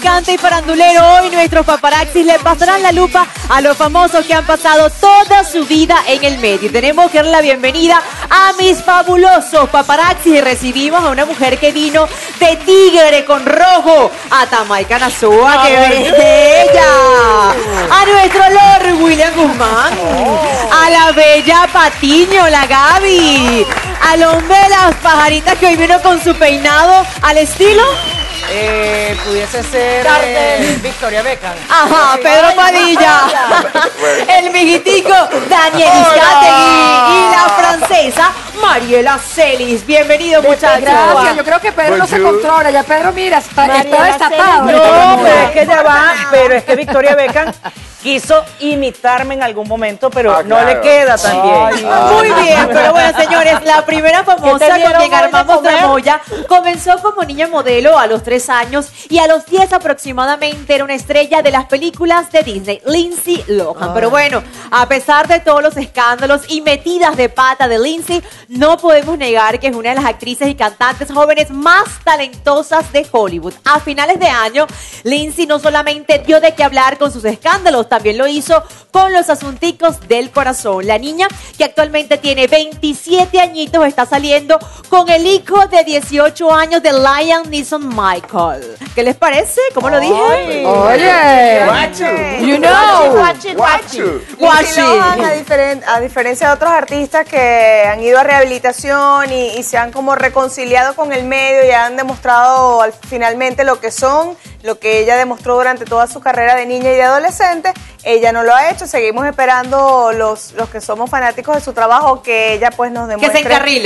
musicante y farandulero, hoy nuestros paparazzis le pasarán la lupa a los famosos que han pasado toda su vida en el medio. Tenemos que darle la bienvenida a mis fabulosos paparazzis y recibimos a una mujer que vino de tigre con rojo a Tamaica, Nazoa, que bella, a nuestro Lord William Guzmán, a la bella Patiño, la Gaby, al hombre de las pajaritas que hoy vino con su peinado al estilo... pudiese ser Victoria Beckham. Ajá, Pedro Padilla. El mijitico Daniel Iscategui y la francesa Mariela Celis. Bienvenido, muchas gracias. Yo creo que Pedro no se controla. Ya Pedro, mira, está destapado. No, pero es que ya va. Pero es que Victoria Beckham quiso imitarme en algún momento, pero no le queda tan bien. Muy bien, pero bueno, señores, la primera famosa con quien armamos tramoya comenzó como niña modelo a los 3 años y a los 10 aproximadamente era una estrella de las películas de Disney, Lindsay Lohan. Pero bueno, a pesar de todos los escándalos y metidas de pata de Lindsay, no podemos negar que es una de las actrices y cantantes jóvenes más talentosas de Hollywood. A finales de año, Lindsay no solamente dio de qué hablar con sus escándalos, también lo hizo con los asunticos del corazón. La niña, que actualmente tiene 27 añitos, está saliendo con el hijo de 18 años de Nison Michael. ¿Qué les parece? ¿Cómo lo dije? Oye, watch it. You know, watch it, watch it. Watch it. A diferencia de otros artistas que han ido a rehabilitación y se han como reconciliado con el medio y han demostrado finalmente lo que son, lo que ella demostró durante toda su carrera de niña y de adolescente, ella no lo ha hecho. Seguimos esperando los que somos fanáticos de su trabajo que ella pues nos demuestre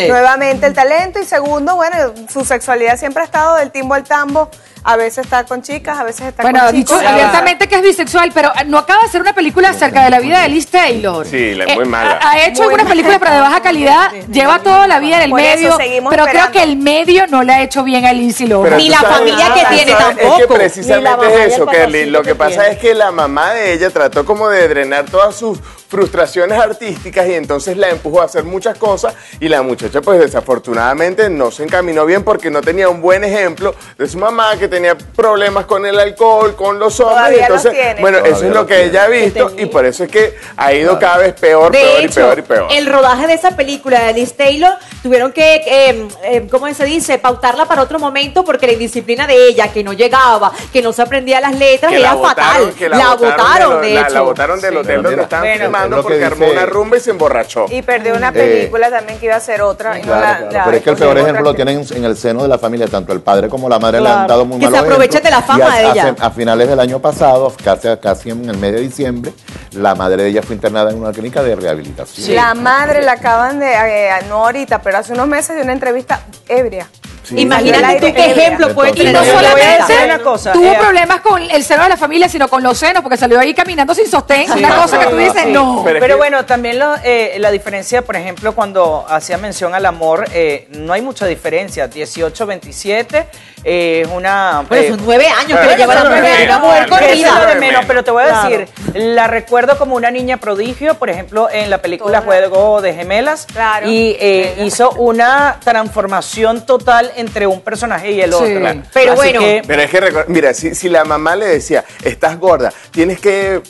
nuevamente el talento. Y segundo, bueno, su sexualidad siempre ha estado del timbo al tambo. A veces está con chicas, a veces está con chicos. Bueno, dicho abiertamente que es bisexual, pero no acaba de hacer una película acerca de la vida de Liz Taylor. Sí, la es muy mala. Ha hecho algunas películas, pero de baja calidad. Lleva toda la vida en el medio, pero creo que el medio no le ha hecho bien a Lindsay Lohan. Ni la familia que tiene tampoco. Es que precisamente es eso, Kerly. Lo que pasa es que la mamá de ella trató como de drenar todas sus frustraciones artísticas y entonces la empujó a hacer muchas cosas y la muchacha pues desafortunadamente no se encaminó bien porque no tenía un buen ejemplo de su mamá que tenía problemas con el alcohol, con los hombres, entonces bueno, eso es lo que ella ha visto y por eso es que ha ido cada vez peor, peor y peor y peor. El rodaje de esa película de Liz Taylor tuvieron que, ¿cómo se dice? Pautarla para otro momento porque la indisciplina de ella, que no llegaba, que no se aprendía las letras, era fatal. La botaron, de hecho. La botaron del hotel donde estaban filmando porque armó una rumba y se emborrachó. Y perdió una película también que iba a ser otra. Claro, pero es que el peor ejemplo lo tienen en el seno de la familia, tanto el padre como la madre le han dado muy malos ejemplos. Que se aprovechen de la fama de ella. A finales del año pasado, casi en el mes de diciembre, la madre de ella fue internada en una clínica de rehabilitación. Sí. La madre la acaban de, no ahorita, pero hace unos meses de una entrevista ebria. Sí. Imagínate tú qué ejemplo puede tener. Y no solamente una cosa, tuvo problemas con el seno de la familia, sino con los senos, porque salió ahí caminando sin sostén. Sí, una cosa que tú dices, no. Pero bueno, también la diferencia, por ejemplo, cuando hacía mención al amor, no hay mucha diferencia. 18, 27, es una... Pero son 9 años que le lleva la mujer, una mujer corrida. Pero te voy a decir, la recuerdo como una niña prodigio, por ejemplo, en la película Juego de Gemelas, y hizo una transformación total entre un personaje y el otro. Pero así bueno. Pero es que, mira, si la mamá le decía, estás gorda, tienes que...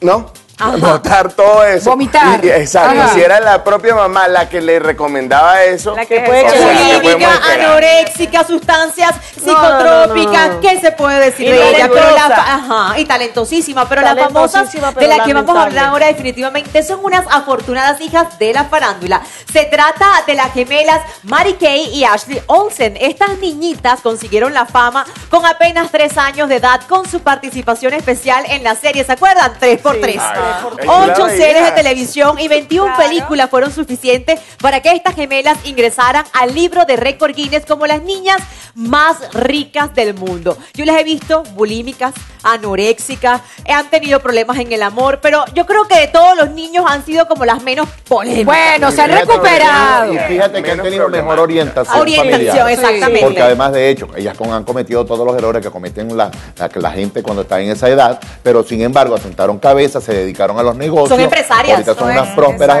¿No? Ajá. Botar todo eso. Vomitar. Exacto. Ajá. Si era la propia mamá la que le recomendaba eso. La que puede anoréxica, sustancias psicotrópicas. No. ¿Qué se puede decir de ella? Pero y talentosísima. Pero las famosas de las que vamos a hablar ahora definitivamente son unas afortunadas hijas de la farándula. Se trata de las gemelas Mary Kay y Ashley Olsen. Estas niñitas consiguieron la fama con apenas 3 años de edad con su participación especial en la serie. ¿Se acuerdan? 3x3. Sí. 8 series de televisión y 21 películas fueron suficientes para que estas gemelas ingresaran al libro de récord Guinness como las niñas más ricas del mundo. Yo las he visto bulímicas, anoréxicas, han tenido problemas en el amor, pero yo creo que de todos los niños han sido como las menos polémicas. Bueno, se han recuperado. Y fíjate que han tenido mejor orientación. Orientación, exactamente. Porque además de hecho, ellas han cometido todos los errores que cometen la gente cuando está en esa edad, pero sin embargo asentaron cabeza, se dedicaron a los negocios. Son empresarias. Ahorita son unas prósperas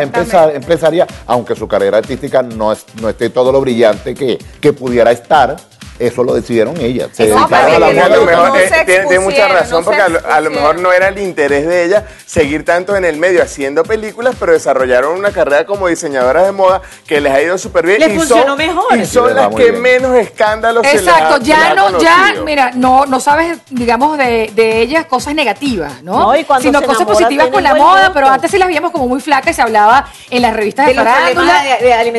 empresarias, aunque su carrera artística no esté todo lo brillante que pudiera estar. eso lo decidieron ellas. Se dedicaron a la moda. Tiene mucha razón, porque a lo mejor no era el interés de ellas seguir tanto en el medio haciendo películas, pero desarrollaron una carrera como diseñadoras de moda que les ha ido súper bien. Les funcionó mejor. Y son las que menos escándalos se les ha conocido. Exacto, ya no, ya, mira, no sabes, digamos, de ellas cosas negativas, ¿no? Sino cosas positivas con la moda, pero antes sí las veíamos como muy flacas y se hablaba en las revistas de farándula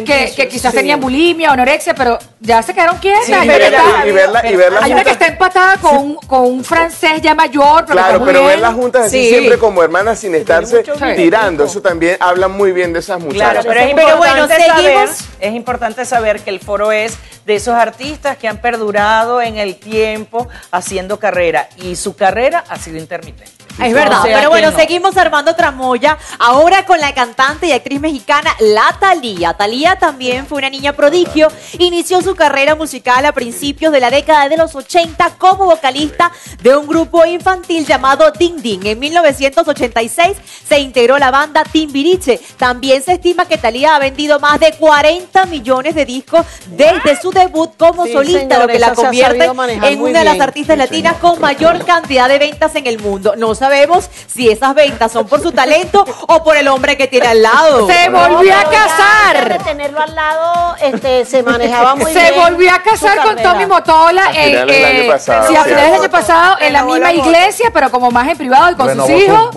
que quizás tenían bulimia o anorexia, pero ya se quedaron quietas. Sí, y verla hay una que está empatada con un francés ya mayor. Pero claro, pero verlas juntas así siempre como hermanas sin estarse tirando. Eso también habla muy bien de esas muchachas. Claro, pero bueno, es importante saber que el foro es de esos artistas que han perdurado en el tiempo haciendo carrera, y su carrera ha sido intermitente. Es verdad, o sea, pero bueno, seguimos armando tramoya ahora con la cantante y actriz mexicana la Thalía. Thalía también fue una niña prodigio, inició su carrera musical a principios de la década de los 80 como vocalista de un grupo infantil llamado Ding Ding. En 1986 se integró la banda Timbiriche. También se estima que Thalía ha vendido más de 40 millones de discos desde su debut como solista, lo que la convierte en una de las artistas latinas con mayor cantidad de ventas en el mundo. No sabemos si esas ventas son por su talento o por el hombre que tiene al lado. Se volvió a casar. Antes de tenerlo al lado, se manejaba muy bien. Se volvió a casar con Tommy Motola a finales del año pasado en la misma iglesia, pero como más en privado y con sus hijos.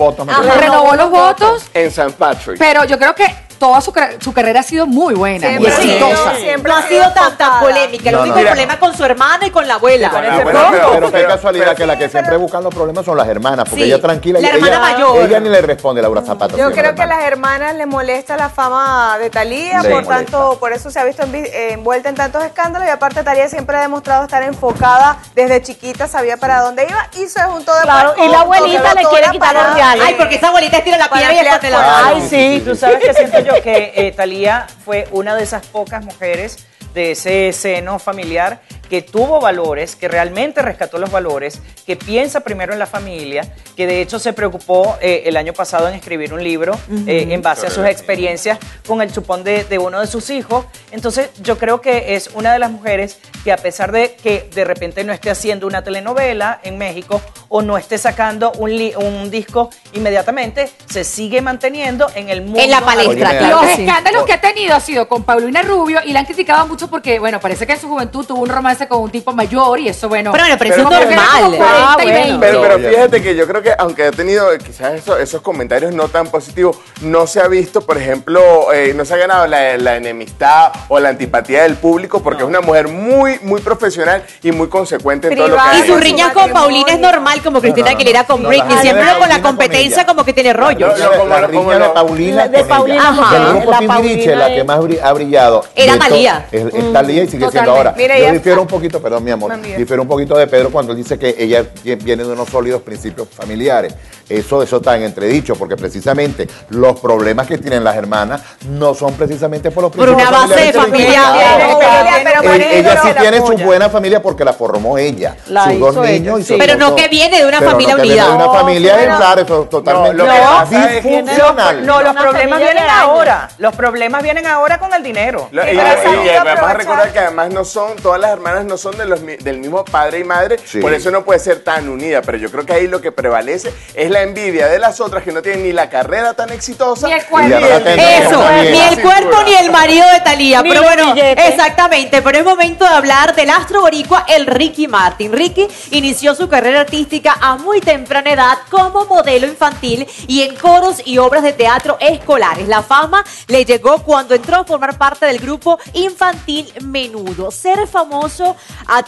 Renovó los votos en San Patrick. Pero yo creo que toda su carrera ha sido muy buena, muy exitosa. No ha sido tanta polémica. El único problema con su hermana y con la abuela. Pero qué casualidad que la que siempre buscan los problemas son las hermanas, porque ella tranquila. La hermana mayor. Ella ni le responde, Laura Zapata. Yo creo que a las hermanas les molesta la fama de Thalía, por tanto, por eso se ha visto envuelta en tantos escándalos, y aparte Thalía siempre ha demostrado estar enfocada desde chiquita, sabía para dónde iba y se juntó de claro. Y la abuelita le quiere quitar los reales. Ay, porque esa abuelita estira la piedra y hasta te la da. Ay, sí, tú sabes que siento yo que Thalía fue una de esas pocas mujeres de ese seno familiar que tuvo valores, que realmente rescató los valores, que piensa primero en la familia, que de hecho se preocupó el año pasado en escribir un libro en base a sus experiencias con el chupón de uno de sus hijos. Entonces yo creo que es una de las mujeres que, a pesar de que de repente no esté haciendo una telenovela en México o no esté sacando un disco inmediatamente, se sigue manteniendo en el mundo. En la palestra. Los escándalos que ha tenido ha sido con Paulina Rubio, y la han criticado mucho porque, bueno, parece que en su juventud tuvo un romance con un tipo mayor, y eso, bueno, pero eso es normal. Pero fíjate que yo creo que, aunque ha tenido quizás esos comentarios no tan positivos, no se ha visto, por ejemplo, no se ha ganado la enemistad o la antipatía del público, porque es una mujer muy, muy profesional y muy consecuente en todo lo que hace. Y sus riñas con Paulina es normal, como Cristina Aguilera con Britney, siempre con la competencia como que tiene rollo. La riña de Paulina del grupo Timbiriche, la que más ha brillado era Thalía. Es Thalía y sigue siendo ahora. Un poquito, perdón mi amor, difiere un poquito de Pedro cuando él dice que ella viene de unos sólidos principios familiares. Eso está en entredicho, porque precisamente los problemas que tienen las hermanas no son precisamente por los principios familiares. Por una base familiar. Ella sí tiene su buena familia porque la formó ella, sus dos niños. Pero no que viene de una familia unida. De una familia ejemplar, eso totalmente disfuncional. No, los problemas vienen ahora. Los problemas vienen ahora con el dinero. Y vamos a recordar que además no son todas las hermanas, no son del mismo padre y madre, por eso no puede ser tan unida, pero yo creo que ahí lo que prevalece es la envidia de las otras que no tienen ni la carrera tan exitosa, ni el cuerpo ni el marido de Thalía, pero bueno, exactamente, pero es momento de hablar del astro boricua, el Ricky Martin. Ricky inició su carrera artística a muy temprana edad como modelo infantil y en coros y obras de teatro escolares. La fama le llegó cuando entró a formar parte del grupo infantil Menudo. Ser famoso a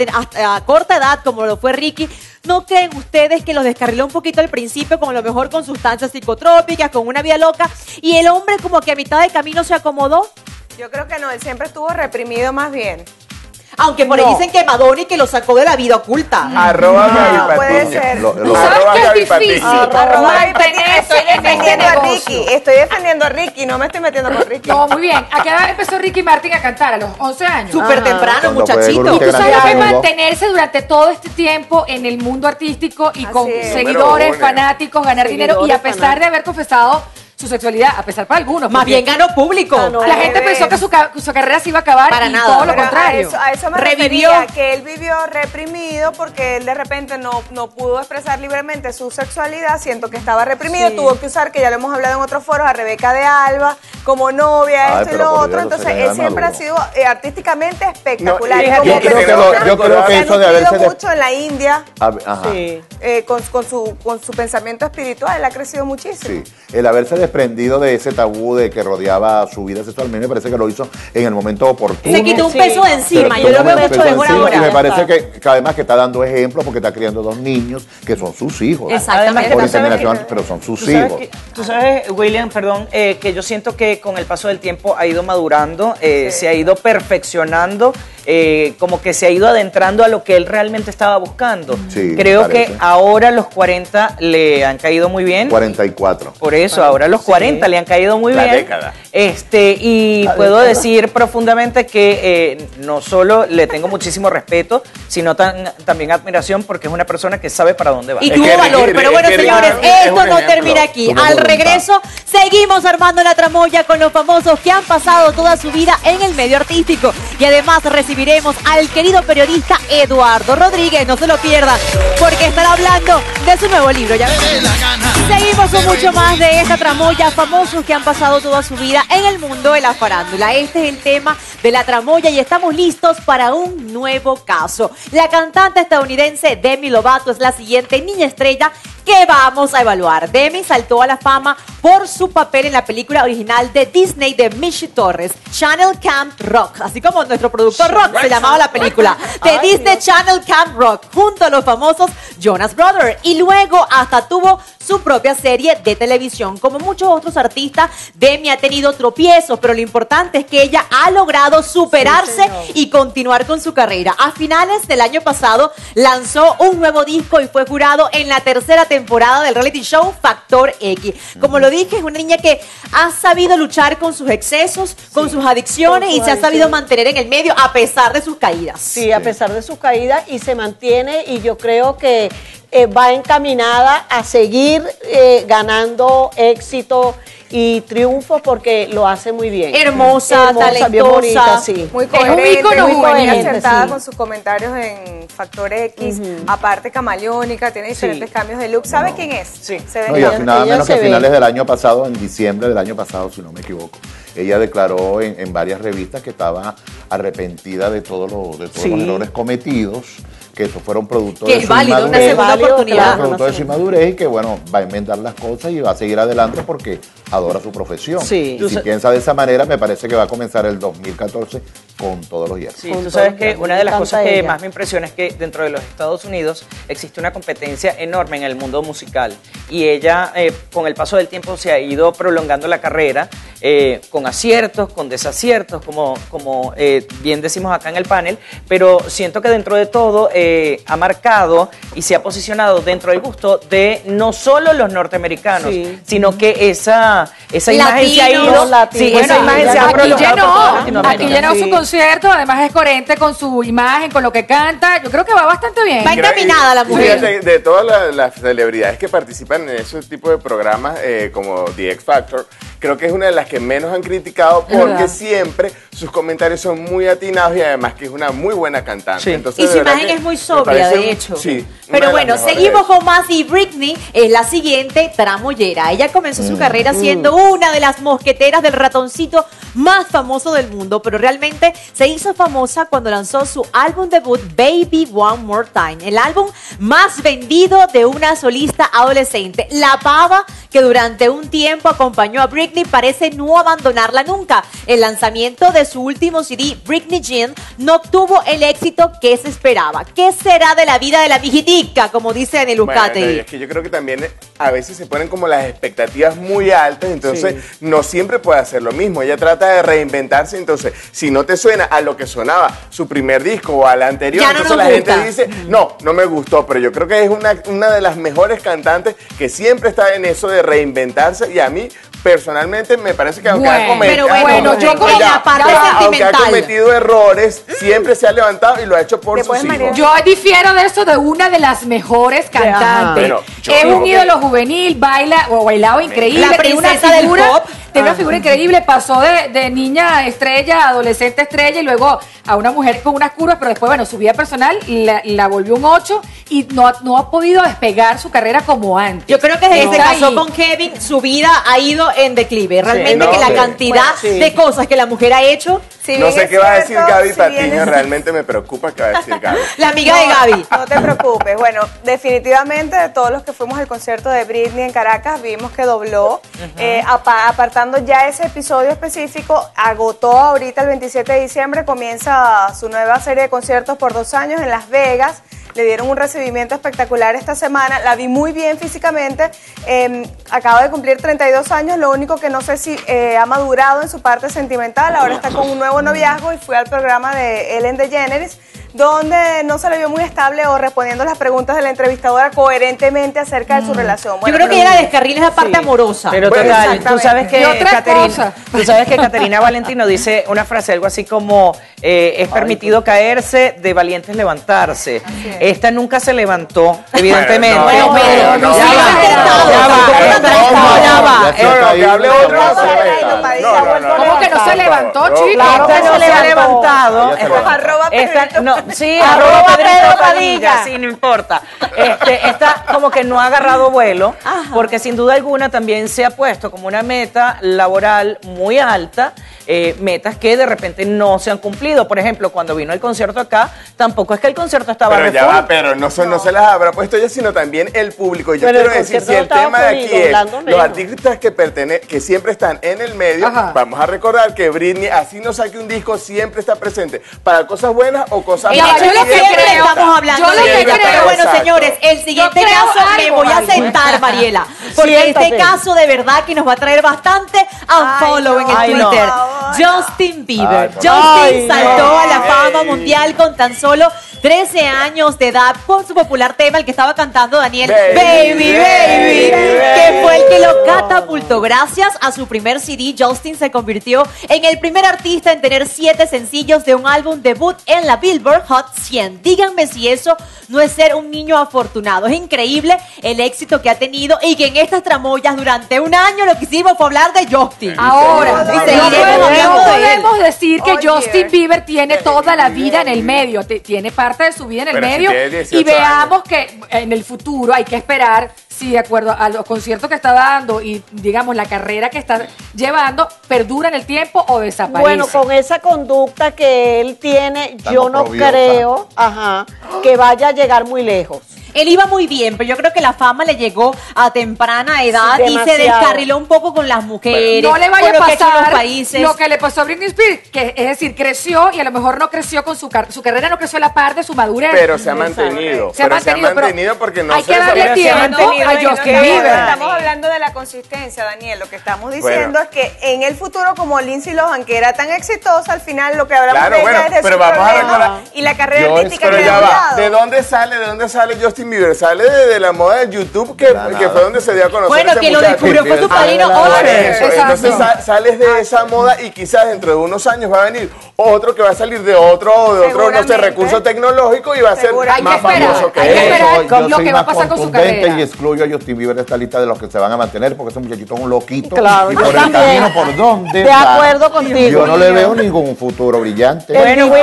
corta edad como lo fue Ricky, ¿no creen ustedes que los descarriló un poquito al principio, con lo mejor con sustancias psicotrópicas, con una vida loca, y el hombre como que a mitad de camino se acomodó? Yo creo que no, él siempre estuvo reprimido más bien. Aunque por ahí dicen que Madonna y que lo sacó de la vida oculta. Arroba Gaby Patiño. ¿Tú sabes qué es difícil? Arroba Gaby Patiño. Estoy defendiendo a Ricky. No me estoy metiendo con Ricky. No, muy bien. ¿A qué edad empezó Ricky Martin a cantar? A los 11 años. Súper temprano, muchachito. Y tú sabes que mantenerse durante todo este tiempo en el mundo artístico y con seguidores, fanáticos, ganar dinero, y a pesar de haber confesado su sexualidad, a pesar para algunos. Más bien ganó público. Ah, no, la gente pensó que su carrera se iba a acabar para y nada. Todo lo contrario. A eso me refería, que él vivió reprimido porque él de repente no pudo expresar libremente su sexualidad. Siento que estaba reprimido, sí. Tuvo que usar, que ya lo hemos hablado en otros foros, a Rebeca de Alba como novia, esto y lo otro. Entonces él siempre ha sido artísticamente espectacular. No, y yo creo que eso de haberse mucho en la India, sí. Con su pensamiento espiritual, él ha crecido muchísimo. Sí. El haberse desprendido de ese tabú de que rodeaba su vida sexual, me parece que lo hizo en el momento oportuno. Se quitó un peso de encima, yo lo veo mucho mejor ahora. Y me parece que además que está dando ejemplos porque está criando dos niños que son sus hijos. Exactamente. Por inseminación, pero son sus hijos. Tú sabes, William, perdón, que yo siento que con el paso del tiempo ha ido madurando, se ha ido perfeccionando, como que se ha ido adentrando a lo que él realmente estaba buscando. Sí, creo que ahora los 40 le han caído muy bien. 44. Por eso, ahora los 40 le han caído muy bien. La década. Puedo decir profundamente que no solo le tengo muchísimo respeto, sino también admiración, porque es una persona que sabe para dónde va. Y tuvo valor. Pero bueno, señores, esto no termina aquí. Al regreso, seguimos armando la tramoya con los famosos que han pasado toda su vida en el medio artístico. Y además recibiremos al querido periodista Eduardo Rodríguez. No se lo pierdan, porque estará hablando de su nuevo libro. Ya seguimos con mucho más de esta tramoya, famosos que han pasado toda su vida en el mundo de la farándula. Este es el tema de la tramoya y estamos listos para un nuevo caso. La cantante estadounidense Demi Lovato es la siguiente niña estrella que vamos a evaluar. Demi saltó a la fama por su papel en la película original de Disney de Michi Torres, Channel Camp Rock, así como nuestro productor Rock se llamaba la película, de Disney Channel Camp Rock, junto a los famosos Jonas Brothers, y luego hasta tuvo su propia serie de televisión. Como muchos otros artistas, Demi ha tenido tropiezos, pero lo importante es que ella ha logrado superarse y continuar con su carrera. A finales del año pasado lanzó un nuevo disco y fue jurado en la tercera temporada del reality show Factor X. Como lo dije, es una niña que ha sabido luchar con sus excesos, con sus adicciones, y se ha sabido mantener en el medio a pesar de sus caídas. Sí, a pesar de sus caídas, y se mantiene, y yo creo que va encaminada a seguir ganando éxito y triunfo, porque lo hace muy bien. Hermosa, talentosa, bien bonita, sí. Muy coherente, muy acertada, sí, con sus comentarios en Factor X. Aparte, camaleónica, tiene diferentes cambios de look. ¿Sabe quién es? Sí. Se ve bien. Nada menos que a finales del año pasado, en diciembre del año pasado, si no me equivoco, ella declaró en varias revistas que estaba arrepentida de todos los errores cometidos, que eso fueron productos de su inmadurez. Que es válido, una segunda oportunidad. Producto de su inmadurez, y que bueno, va a enmendar las cosas y va a seguir adelante porque adora su profesión. Sí. Y si piensa de esa manera, me parece que va a comenzar el 2014 con todos los hierros. Sí, tú sabes que una de las cosas que más me impresiona es que dentro de los Estados Unidos existe una competencia enorme en el mundo musical, y ella con el paso del tiempo se ha ido prolongando la carrera, con aciertos, con desaciertos, como bien decimos acá en el panel, pero siento que dentro de todo ha marcado y se ha posicionado dentro del gusto de no solo los norteamericanos, sino que esa imagen se ha ido, esa imagen se ha prolongado. Aquí llenó su concierto, además es coherente con su imagen, con lo que canta. Yo creo que va bastante bien. Va encaminada la mujer. De todas las celebridades que participan en ese tipo de programas, como The X Factor, creo que es una de las que menos han criticado, porque siempre sus comentarios son muy atinados, y además que es una muy buena cantante. Sí. Entonces, y su imagen es muy sobria, de hecho. Sí. Pero bueno, seguimos con más, y Britney es la siguiente tramoyera. Ella comenzó su carrera siendo una de las mosqueteras del ratoncito más famoso del mundo, pero realmente se hizo famosa cuando lanzó su álbum debut Baby One More Time, el álbum más vendido de una solista adolescente. La pava que durante un tiempo acompañó a Britney parece no abandonarla nunca. El lanzamiento de su último CD, Britney Jean, no tuvo el éxito que se esperaba. ¿Qué será de la vida de la vigitica, como dice en el Ucate? Bueno, es que yo creo que también a veces se ponen como las expectativas muy altas, entonces no siempre puede hacer lo mismo. Ella trata de reinventarse, entonces si no te suena a lo que sonaba su primer disco o al anterior, ya entonces la gente dice, no me gustó, pero yo creo que es una de las mejores cantantes que siempre está en eso de reinventarse, y a mí personalmente me parece que aunque ha cometido, errores, siempre se ha levantado y lo ha hecho por sus hijos. Yo difiero de eso de una de las mejores cantantes. Es un ídolo juvenil, baila o bailaba increíble, tiene una figura increíble, pasó de niña estrella, adolescente estrella y luego a una mujer con unas curvas, pero después, bueno, su vida personal la volvió un 8 y no ha podido despegar su carrera como antes. Yo creo que desde que se casó con Kevin, su vida ha ido en declive. Realmente la cantidad de cosas que la mujer ha hecho. Si no sé qué va a decir Gaby Patiño, realmente me preocupa qué va a decir Gaby. La amiga de Gaby. No te preocupes. Bueno, definitivamente de todos los que fuimos al concierto de Britney en Caracas, vimos que dobló. Apartando ya ese episodio específico, agotó ahorita el 27 de diciembre, comienza su nueva serie de conciertos por 2 años en Las Vegas. Le dieron un recibimiento espectacular esta semana. La vi muy bien físicamente. Acaba de cumplir 32 años. Lo único que no sé si ha madurado en su parte sentimental. Ahora está con un nuevo noviazgo y fue al programa de Ellen DeGeneres, donde no se le vio muy estable o respondiendo las preguntas de la entrevistadora coherentemente acerca de su relación. Bueno, yo creo que ella descarrila esa parte amorosa. Pero total, tú sabes que Caterina Valentino dice una frase, algo así como es permitido caerse, de valientes levantarse. Esta nunca se levantó, evidentemente. ¿Cómo que no se levantó, chicos? Esta no se ha levantado. Sí, @PedroPadilla, sí, no importa. Esta como que no ha agarrado vuelo, porque sin duda alguna también se ha puesto como una meta laboral muy alta, metas que de repente no se han cumplido. Por ejemplo, cuando vino el concierto acá, tampoco es que el concierto estaba no se las habrá puesto ella, sino también el público. Yo quiero decir, si el tema de aquí es los artistas que siempre están en el medio, vamos a recordar que Britney, así no saque un disco, siempre está presente para cosas buenas o cosas. Bueno, señores, el siguiente caso me voy a sentar, Mariela, porque este caso de verdad que nos va a traer bastante unfollow en el Twitter. Justin Bieber. Justin saltó a la fama mundial con tan solo 13 años de edad con su popular tema, el que estaba cantando Daniel, Baby, que fue el que lo catapultó. Gracias a su primer CD, Justin se convirtió en el primer artista en tener 7 sencillos de un álbum debut en la Billboard Hot 100. Díganme si eso no es ser un niño afortunado. Es increíble el éxito que ha tenido y que en estas tramoyas durante un año lo que hicimos fue hablar de Justin. Ahora, no podemos decir que Justin Bieber tiene toda la vida en el medio, tiene parte de su vida en el medio, y veamos que en el futuro hay que esperar, si de acuerdo a los conciertos que está dando y digamos la carrera que está llevando, perdura en el tiempo o desaparece. Bueno, con esa conducta que él tiene, yo no creo que vaya a llegar muy lejos. Él iba muy bien, pero yo creo que la fama le llegó a temprana edad y se descarriló un poco con las mujeres. No le vaya a pasar lo que le pasó a Britney Spears, que es decir, creció y a lo mejor no creció con su carrera, no creció a la par de su madurez. Pero se ha mantenido. Se ha mantenido porque no se ha Estamos hablando de la consistencia, Daniel. Lo que estamos diciendo es que en el futuro, como Lindsay Lohan, que era tan exitosa, al final lo que hablamos de ella es de su problema y la carrera artística que ha dado. ¿De dónde sale Justin Bieber? Sale de la moda de YouTube, que fue donde se dio a conocer. Bueno, que lo descubrió fue su padrino Oliver. Entonces sales de esa moda y quizás dentro de unos años va a venir otro que va a salir de otro no sé, recurso tecnológico y va a ser más famoso que él. Lo que va a pasar con su carrera. Y excluyo a Justin Bieber de esta lista de los que se van a mantener, porque ese muchachito es un loquito. Claro, y por el camino por donde de acuerdo contigo. Yo no le veo ningún futuro brillante. Bueno,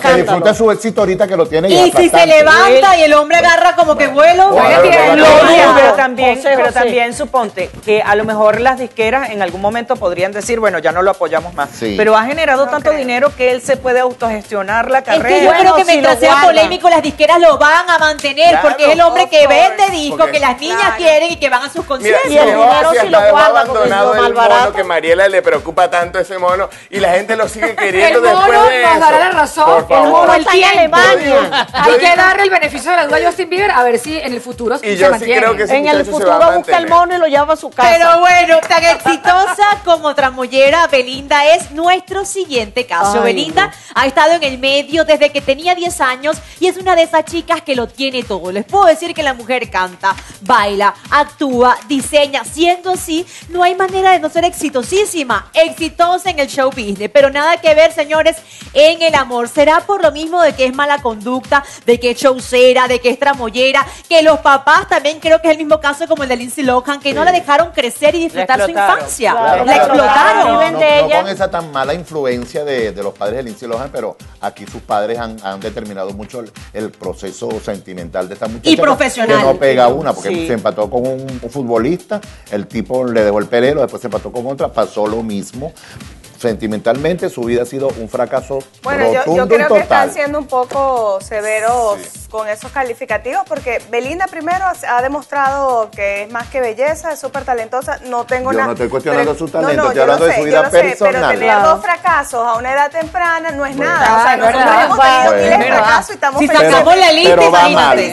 que disfrute su éxito ahorita que lo tiene. Y si se levanta y el hombre agarra como que vuelo, pero también suponte que a lo mejor las disqueras en algún momento podrían decir, bueno, ya no lo apoyamos más, pero ha generado tanto dinero que él se puede autogestionar la carrera. Es que yo creo que mientras sea polémico, las disqueras lo van a mantener, porque es el hombre que vende discos que las niñas quieren y que van a sus conciertos. Y el dinero si lo guarda, abandonado el mono, que Mariela le preocupa tanto ese mono, y la gente lo sigue queriendo después de eso. El mono nos dará la razón, el mono está en Alemania. Hay que darle el beneficio de la duda a Justin Bieber. a ver si en el futuro se mantiene. Sí creo que en el futuro busca el mono y lo lleva a su casa. Pero bueno, tan exitosa como tramoyera, Belinda es nuestro siguiente caso. Ay, Belinda ha estado en el medio desde que tenía 10 años y es una de esas chicas que lo tiene todo. Les puedo decir que la mujer canta, baila, actúa, diseña. Siendo así, no hay manera de no ser exitosísima, exitosa en el show business. Pero nada que ver, señores, en el amor. Será por lo mismo de que es mala conducta, de que es showcera, de que es tramoyera, que los papás también, creo que es el mismo caso como el de Lindsay Lohan, que no la dejaron crecer y disfrutar su infancia. Claro, la explotaron. No con esa tan mala influencia de los padres de Lindsay Lohan, pero aquí sus padres han determinado mucho el proceso sentimental de esta muchacha. Y profesional. Que no pega una, porque se empató con un futbolista, el tipo le dejó el pelero, después se empató con otra, pasó lo mismo. Sentimentalmente su vida ha sido un fracaso rotundo y total. Yo creo que están siendo un poco severos con esos calificativos, porque Belinda primero ha demostrado que es más que belleza, es súper talentosa. No tengo nada. Yo no estoy cuestionando su talento, estoy hablando de su vida personal. Pero tener dos fracasos a una edad temprana no es nada. O sea, nosotros hemos tenido miles de fracasos y estamos felices. Si sacamos la lista, imagínate.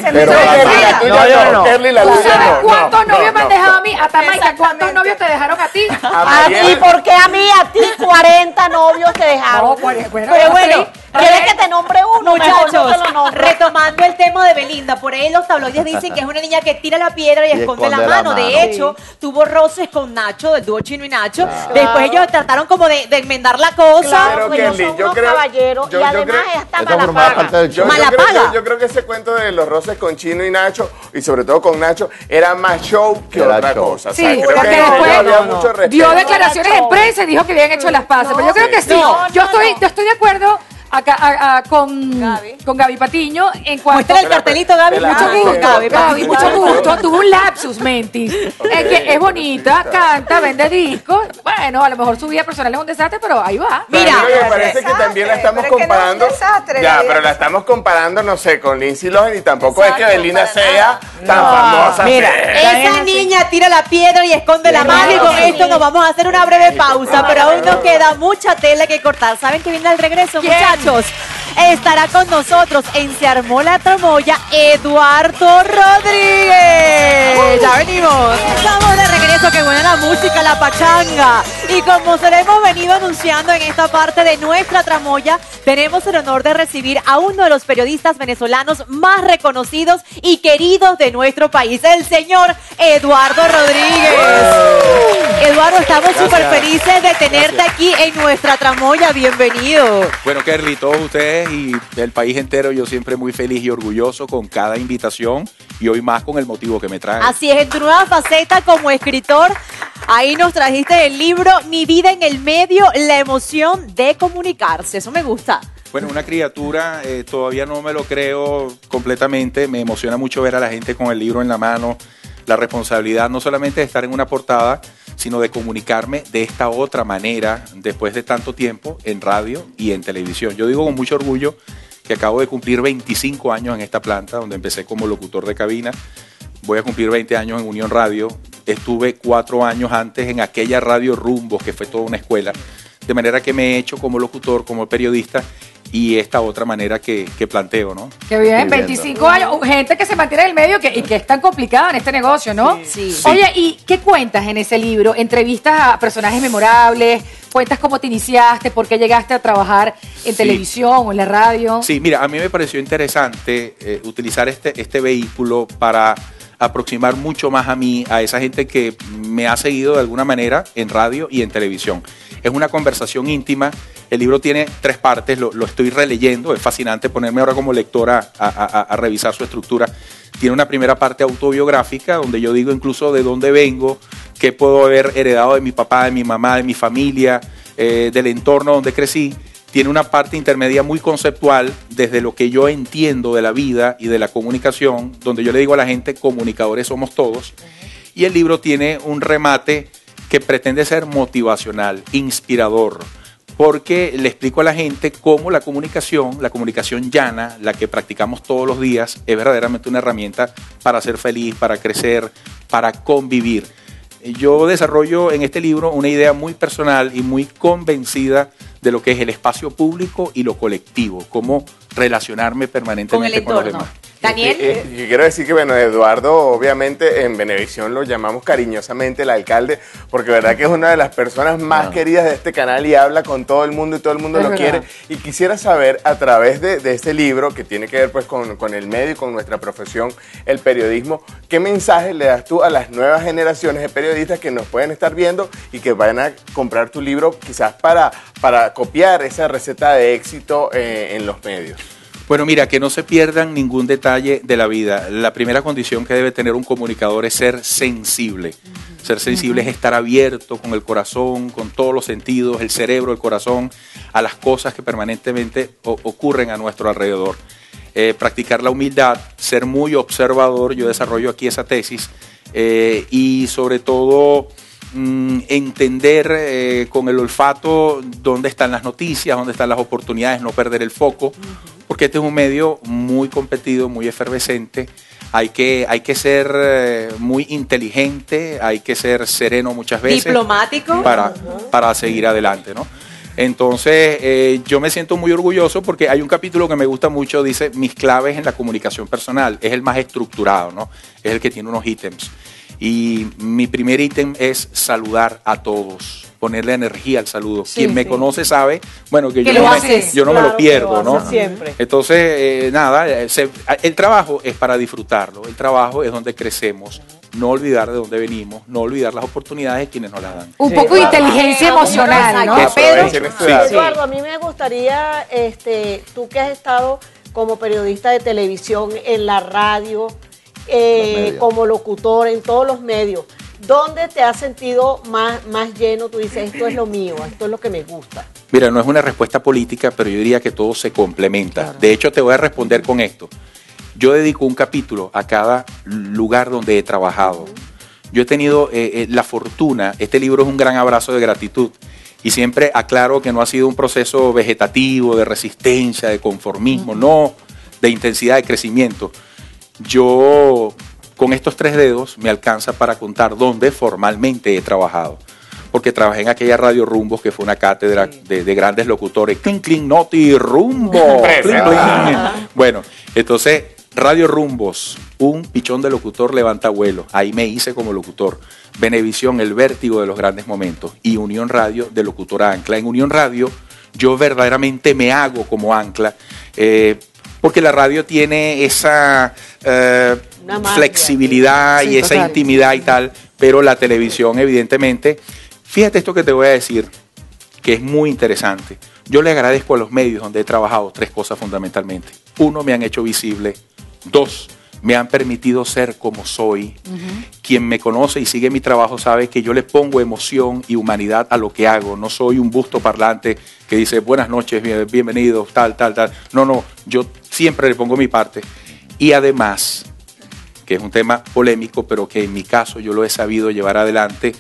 No, Kerly, la lista no. ¿Cuántos novios me han dejado a mí? A Tamaica, ¿cuántos novios te dejaron a ti? A ti, ¿por qué a mí? A ti, 40 novios te dejaron. Pero bueno, ¿quieres que te nombre uno? Muchachos, retomando el tema de Belinda, por ahí los tabloides dicen que es una niña que tira la piedra y esconde la mano. De hecho, tuvo roces con Nacho, del dúo Chino y Nacho. Claro. Después ellos trataron como de enmendar la cosa. Claro, ellos son unos caballeros y además hasta malapaga. Yo creo que ese cuento de los roces con Chino y Nacho, y sobre todo con Nacho, era más show que otra cosa. Sí, porque después dio declaraciones en prensa y dijo que habían hecho las paces. Pero yo creo que sí. Yo estoy de acuerdo con Gaby Patiño en cuanto... Muestra el cartelito, Gaby. Mucho gusto. Tuvo un lapsus mentis. Es bonita, canta, vende discos. Bueno, a lo mejor su vida personal es un desastre, pero ahí va. Mira, me parece que también la estamos comparando. Es que no es un desastre, ya, pero la estamos comparando, no sé, con Lindsay Lohan, y tampoco es que Belinda sea tan famosa. Mira, esa niña tira la piedra y esconde la mano, y con esto nos vamos a hacer una breve pausa, pero aún nos queda mucha tela que cortar. ¿Saben que viene al regreso, muchachos? Estará con nosotros en Se Armó la Tramoya Eduardo Rodríguez. Ya venimos. Estamos de regreso, que buena la música, la pachanga. Y como se lo hemos venido anunciando en esta parte de nuestra tramoya, tenemos el honor de recibir a uno de los periodistas venezolanos más reconocidos y queridos de nuestro país, el señor Eduardo Rodríguez. Eduardo, estamos súper felices de tenerte aquí en nuestra tramoya. Bienvenido. Bueno, Kerly, y todos ustedes y del país entero, yo siempre muy feliz y orgulloso con cada invitación, y hoy más con el motivo que me trae. Así es, en tu nueva faceta como escritor, ahí nos trajiste el libro Mi vida en el medio, la emoción de comunicarse. Eso me gusta. Bueno, una criatura, todavía no me lo creo completamente. Me emociona mucho ver a la gente con el libro en la mano, la responsabilidad no solamente de estar en una portada, sino de comunicarme de esta otra manera después de tanto tiempo en radio y en televisión. Yo digo con mucho orgullo que acabo de cumplir 25 años en esta planta, donde empecé como locutor de cabina. Voy a cumplir 20 años en Unión Radio. Estuve 4 años antes en aquella Radio Rumbos, que fue toda una escuela. De manera que me he hecho como locutor, como periodista, y esta otra manera que planteo, ¿no? Qué bien, 25 años, gente que se mantiene en el medio y que es tan complicada en este negocio, ¿no? Sí. Oye, ¿y qué cuentas en ese libro? ¿Entrevistas a personajes memorables? ¿Cuentas cómo te iniciaste? ¿Por qué llegaste a trabajar en televisión o en la radio? Sí, mira, a mí me pareció interesante utilizar este vehículo para aproximar mucho más a mí, a esa gente que me ha seguido de alguna manera en radio y en televisión. Es una conversación íntima. El libro tiene 3 partes, lo estoy releyendo. Es fascinante ponerme ahora como lectora a revisar su estructura. Tiene una primera parte autobiográfica, donde yo digo incluso de dónde vengo, qué puedo haber heredado de mi papá, de mi mamá, de mi familia, del entorno donde crecí. Tiene una parte intermedia muy conceptual, desde lo que yo entiendo de la vida y de la comunicación, donde yo le digo a la gente, comunicadores somos todos. Y el libro tiene un remate que pretende ser motivacional, inspirador, porque le explico a la gente cómo la comunicación llana, la que practicamos todos los días, es verdaderamente una herramienta para ser feliz, para crecer, para convivir. Yo desarrollo en este libro una idea muy personal y muy convencida de lo que es el espacio público y lo colectivo, cómo relacionarme permanentemente con los demás. Daniel. Yo quiero decir que, bueno, Eduardo, obviamente, en Venevisión lo llamamos cariñosamente el alcalde, porque verdad que es una de las personas más queridas de este canal y habla con todo el mundo y todo el mundo lo quiere. Y quisiera saber, a través de este libro, que tiene que ver pues con el medio y con nuestra profesión, el periodismo, ¿qué mensaje le das tú a las nuevas generaciones de periodistas que nos pueden estar viendo y que van a comprar tu libro quizás para copiar esa receta de éxito en los medios? Bueno, mira, que no se pierdan ningún detalle de la vida. La primera condición que debe tener un comunicador es ser sensible. Ser sensible es estar abierto con el corazón, con todos los sentidos, el cerebro, el corazón, a las cosas que permanentemente ocurren a nuestro alrededor. Practicar la humildad, ser muy observador, yo desarrollo aquí esa tesis, y sobre todo entender con el olfato dónde están las noticias, dónde están las oportunidades, no perder el foco. Porque este es un medio muy competido, muy efervescente. Hay que ser muy inteligente, hay que ser sereno muchas veces. Diplomático. Para seguir adelante, ¿no? Entonces, yo me siento muy orgulloso porque hay un capítulo que me gusta mucho, dice mis claves en la comunicación personal. Es el más estructurado, ¿no? Es el que tiene unos ítems. Y mi primer ítem es saludar a todos. Ponerle energía al saludo. Sí, quien me conoce sabe, bueno, que yo no me lo pierdo, ¿no? Siempre. Entonces, nada, el trabajo es para disfrutarlo, el trabajo es donde crecemos, no olvidar de dónde venimos, no olvidar las oportunidades de quienes nos las dan. Un poco de inteligencia emocional, ¿no? Pedro. Sí. Eduardo, a mí me gustaría, tú que has estado como periodista de televisión, en la radio, como locutor, en todos los medios, ¿dónde te has sentido más lleno? Tú dices, esto es lo mío, esto es lo que me gusta. Mira, no es una respuesta política, pero yo diría que todo se complementa. Claro. De hecho, te voy a responder con esto. Yo dedico un capítulo a cada lugar donde he trabajado. Yo he tenido la fortuna, este libro es un gran abrazo de gratitud, y siempre aclaro que no ha sido un proceso vegetativo, de resistencia, de conformismo, no, de intensidad, de crecimiento. Yo, con estos 3 dedos, me alcanza para contar dónde formalmente he trabajado. Porque trabajé en aquella Radio Rumbos, que fue una cátedra de grandes locutores. ¡Cling, cling, noti, rumbo! ¡Cling, cling! Bueno, entonces, Radio Rumbos, un pichón de locutor levanta vuelo. Ahí me hice como locutor. Venevisión, el vértigo de los grandes momentos. Y Unión Radio, de locutor a ancla. En Unión Radio, yo verdaderamente me hago como ancla. Porque la radio tiene esa flexibilidad y esa intimidad y tal, pero la televisión, evidentemente, fíjate esto que te voy a decir, que es muy interesante. Yo le agradezco a los medios donde he trabajado 3 cosas fundamentalmente. 1, me han hecho visible. 2, me han permitido ser como soy. Quien me conoce y sigue mi trabajo sabe que yo le pongo emoción y humanidad a lo que hago. No soy un busto parlante que dice buenas noches, bienvenidos, tal, tal, tal. No, no, yo siempre le pongo mi parte. Y además, que es un tema polémico, pero que en mi caso yo lo he sabido llevar adelante,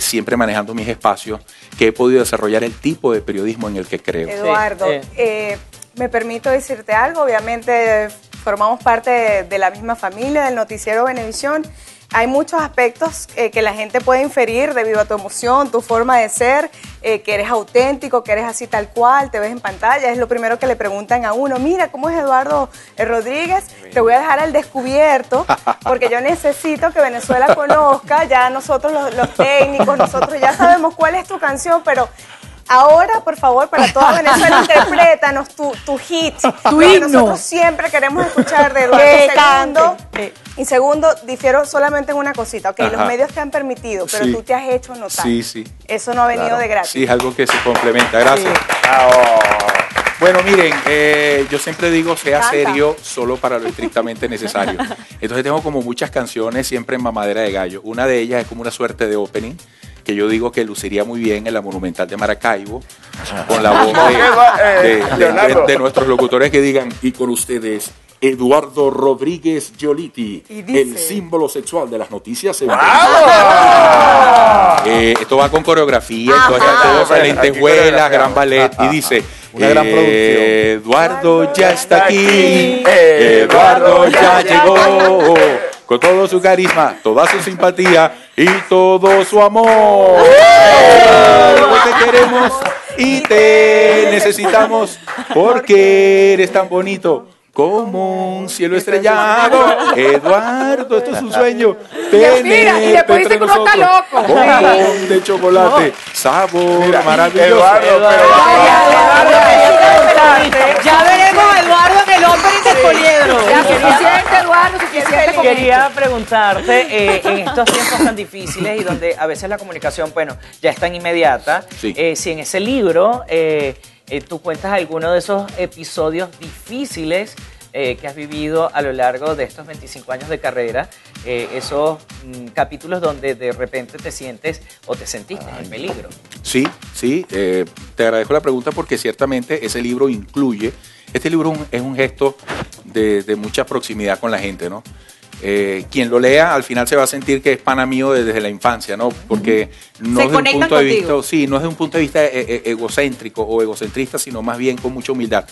siempre manejando mis espacios, que he podido desarrollar el tipo de periodismo en el que creo. Eduardo, me permito decirte algo, obviamente formamos parte de la misma familia, del noticiero Venevisión. Hay muchos aspectos que la gente puede inferir debido a tu emoción, tu forma de ser, que eres auténtico, que eres así tal cual, te ves en pantalla, es lo primero que le preguntan a uno. Mira, ¿cómo es Eduardo Rodríguez? Te voy a dejar al descubierto porque yo necesito que Venezuela conozca, ya nosotros los técnicos, nosotros ya sabemos cuál es tu canción, pero ahora, por favor, para toda Venezuela, interprétanos tu hit, tu himno. Nosotros siempre queremos escuchar de Eduardo. Y segundo, difiero solamente en una cosita, ok, los medios te han permitido, pero tú te has hecho notar. Sí. Eso no ha venido de gratis. Sí, es algo que se complementa, gracias. Bueno, miren, yo siempre digo, sea serio solo para lo estrictamente necesario. Entonces tengo como muchas canciones siempre en mamadera de gallo. Una de ellas es como una suerte de opening, que yo digo que luciría muy bien en la Monumental de Maracaibo, con la voz de nuestros locutores que digan, y con ustedes, Eduardo Rodríguez Giolitti, el símbolo sexual de las noticias. Esto va con coreografía, lentejuelas, gran ballet, y dice, una gran producción. Eduardo ya está aquí, Eduardo ya llegó, con todo su carisma, toda su simpatía, y todo su amor. Te queremos y te necesitamos porque eres tan bonito Como un cielo estrellado, Eduardo, esto es un sueño. Mira, y después dice que uno está loco. Bombón de chocolate, sabor maravilloso. Eduardo, ya veremos a Eduardo en el opening de Poliedro. Quería preguntarte, en estos tiempos tan difíciles y donde a veces la comunicación, bueno, ya es tan inmediata, si en ese libro... tú cuentas alguno de esos episodios difíciles que has vivido a lo largo de estos 25 años de carrera, esos capítulos donde de repente te sientes o te sentiste en peligro. Sí, sí, te agradezco la pregunta porque ciertamente ese libro incluye, este libro es un gesto de mucha proximidad con la gente, ¿no? Quien lo lea al final se va a sentir que es pana mío desde la infancia, ¿no? Porque no es de un punto de vista, sí, no es de un punto de vista egocéntrico o egocentrista, sino más bien con mucha humildad.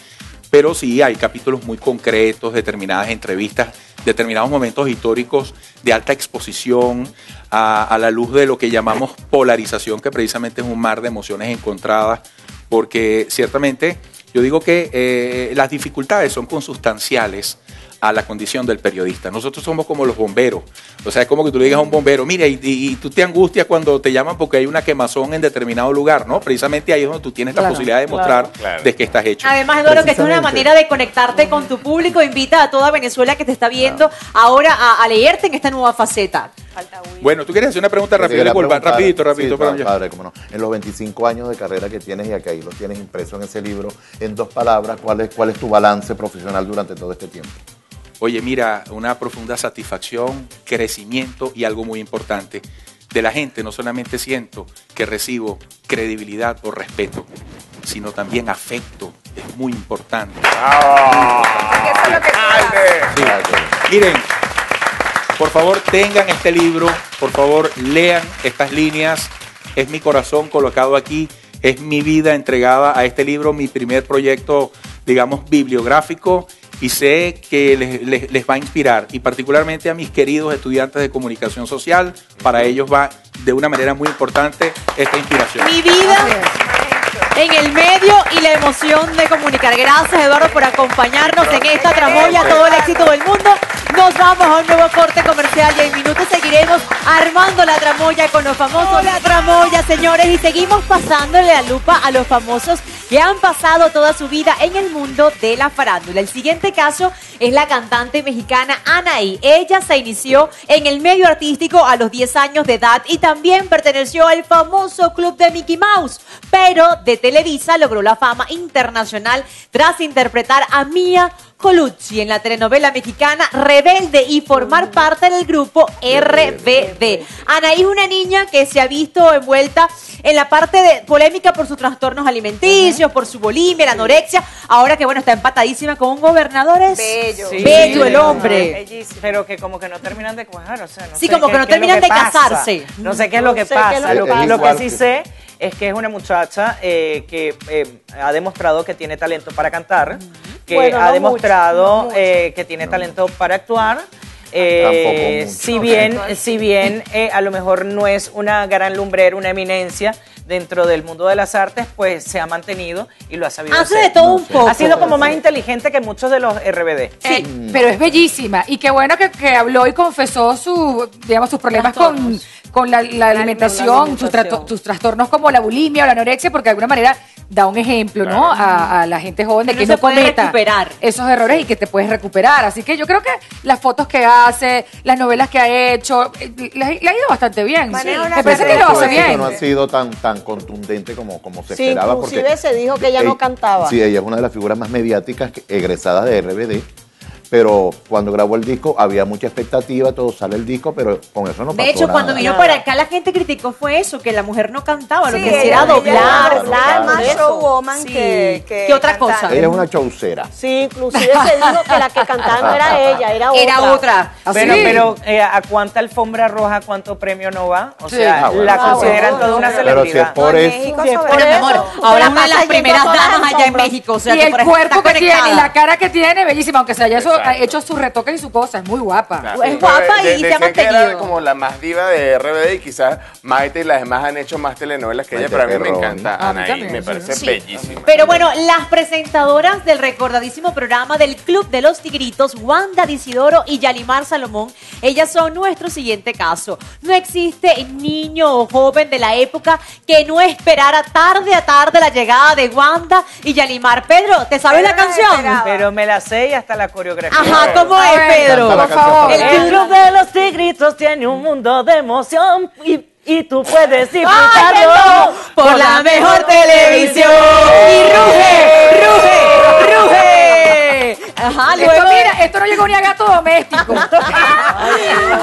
Pero sí hay capítulos muy concretos, determinadas entrevistas, determinados momentos históricos de alta exposición a la luz de lo que llamamos polarización, que precisamente es un mar de emociones encontradas, porque ciertamente yo digo que las dificultades son consustanciales a la condición del periodista. Nosotros somos como los bomberos. O sea, es como que tú le digas a un bombero, mira, y tú te angustias cuando te llaman porque hay una quemazón en determinado lugar, ¿no? Precisamente ahí es donde tú tienes la posibilidad de mostrar de qué estás hecho. Además, Eduardo, que es una manera de conectarte con tu público. Invita a toda Venezuela que te está viendo ahora a leerte en esta nueva faceta. Bueno, tú querías hacer una pregunta rapidito. Sí, padre, cómo no. En los 25 años de carrera que tienes, y acá ahí lo tienes impreso en ese libro, en dos palabras, ¿cuál es tu balance profesional durante todo este tiempo? Oye, mira, una profunda satisfacción, crecimiento y algo muy importante. De la gente no solamente siento que recibo credibilidad o respeto, sino también afecto. Es muy importante. ¡Oh! Eso es lo que miren, por favor, tengan este libro. Por favor, lean estas líneas. Es mi corazón colocado aquí. Es mi vida entregada a este libro, mi primer proyecto, digamos, bibliográfico. Y sé que les va a inspirar, y particularmente a mis queridos estudiantes de comunicación social, para ellos va de una manera muy importante esta inspiración. Mi vida en el medio y la emoción de comunicar. Gracias, Eduardo, por acompañarnos en esta tramoya, todo el éxito del mundo. Nos vamos a un nuevo corte comercial y en minutos seguiremos armando la tramoya con los famosos. La tramoya, señores, y seguimos pasándole la lupa a los famosos que han pasado toda su vida en el mundo de la farándula. El siguiente caso es la cantante mexicana Anahí. Ella se inició en el medio artístico a los 10 años de edad y también perteneció al famoso club de Mickey Mouse, pero de Televisa logró la fama internacional tras interpretar a Mia Colucci en la telenovela mexicana Rebelde y formar parte del grupo RBD. Anahí es una niña que se ha visto envuelta en la parte de polémica por sus trastornos alimenticios, por su bulimia, la anorexia, ahora que bueno, está empatadísima con un gobernador bello el hombre. Pero que como que no terminan de cuajar, o sea, no sé como que no terminan de casarse. No sé qué es lo que pasa. Lo que sí sé es que es una muchacha que ha demostrado que tiene talento para cantar, que ha demostrado que tiene talento para actuar. Si bien a lo mejor no es una gran lumbrera, una eminencia dentro del mundo de las artes, pues se ha mantenido y lo ha sabido hacer. Hace de todo un poco. Ha sido como más inteligente que muchos de los RBD. Sí, pero es bellísima. Y qué bueno que habló y confesó sus problemas con la alimentación, sus trastornos como la bulimia o la anorexia, porque de alguna manera da un ejemplo, claro, ¿no? A la gente joven de que no cometa esos errores y que te puedes recuperar. Así que yo creo que las fotos que hace, las novelas que ha hecho, le ha ido bastante bien. Sí. Me parece que lo hace bien. No ha sido tan contundente como se esperaba. Inclusive porque se dijo que ella no cantaba. Sí, ella es una de las figuras más mediáticas egresada de RBD. Pero cuando grabó el disco había mucha expectativa, todo sale el disco, pero con eso no pasó nada. De hecho, cuando vino para acá la gente criticó fue eso, que la mujer no cantaba, lo que hacía era doblar, más showwoman que otra cosa. Era una chaucera. Sí, inclusive se dijo que la que cantaba no era ella, era otra. Era otra. Pero ¿a cuánta alfombra roja, cuánto premio no va? O sea, la consideran toda una celebridad. Pero si es por eso. Pero mejor, ahora una de las primeras damas allá en México. Y el cuerpo que tiene, y la cara que tiene, bellísima, aunque sea ya eso. ha hecho sus retoques y su cosa. Es muy guapa. Claro. Es guapa y se ha mantenido. Era como la más diva de RBD y quizás Maite y las demás han hecho más telenovelas que ella. Pero a mí me encanta Anahí. Me parece bellísima. Pero bueno, las presentadoras del recordadísimo programa del Club de los Tigritos, Wanda Isidoro y Yalimar Salomón, ellas son nuestro siguiente caso. No existe niño o joven de la época que no esperara tarde a tarde la llegada de Wanda y Yalimar. Pedro, ¿te sabes la canción? Pero me la sé y hasta la coreografía. Ajá, ¿cómo es, Pedro? Por favor. El Club de los Tigritos tiene un mundo de emoción y tú puedes disfrutarlo por la mejor televisión. Y ruge, ruge, ruge. Ajá, luego... esto, mira, esto no llegó ni a gato doméstico.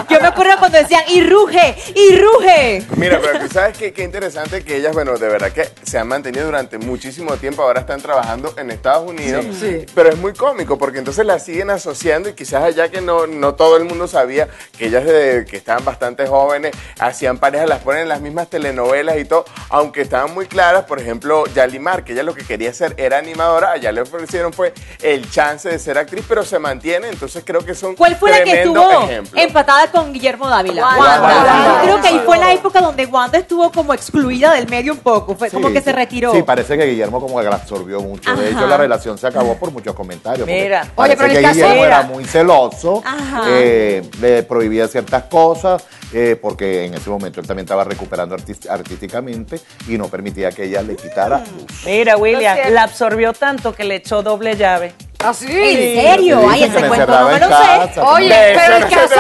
Yo me acuerdo cuando decían, y ruge, y ruge. Mira, pero tú sabes qué interesante que ellas, bueno, de verdad que se han mantenido durante muchísimo tiempo. Ahora están trabajando en Estados Unidos. Sí. Pero es muy cómico porque entonces las siguen asociando y quizás allá que no todo el mundo sabía que ellas desde que estaban bastante jóvenes hacían parejas, las ponen en las mismas telenovelas y todo, aunque estaban muy claras. Por ejemplo, Yalimar, que ella lo que quería hacer era animadora, allá le ofrecieron fue el chance de ser actriz, pero se mantiene, entonces creo que son. ¿Cuál fue la que estuvo empatada con Guillermo Dávila? Wanda. Creo que ahí fue la época donde Wanda estuvo como excluida del medio un poco, fue como que se retiró. Sí, parece que Guillermo como que la absorbió mucho. Ajá. De hecho, la relación se acabó por muchos comentarios. Mira, oye, pero que el Guillermo era muy celoso, le prohibía ciertas cosas, porque en ese momento él también estaba recuperando artísticamente y no permitía que ella le quitara luz. Mira, William, la absorbió tanto que le echó doble llave. ¿Ah, sí? ¿En serio? Sí, ay, ese cuento no me lo sé. Oye, pero el caso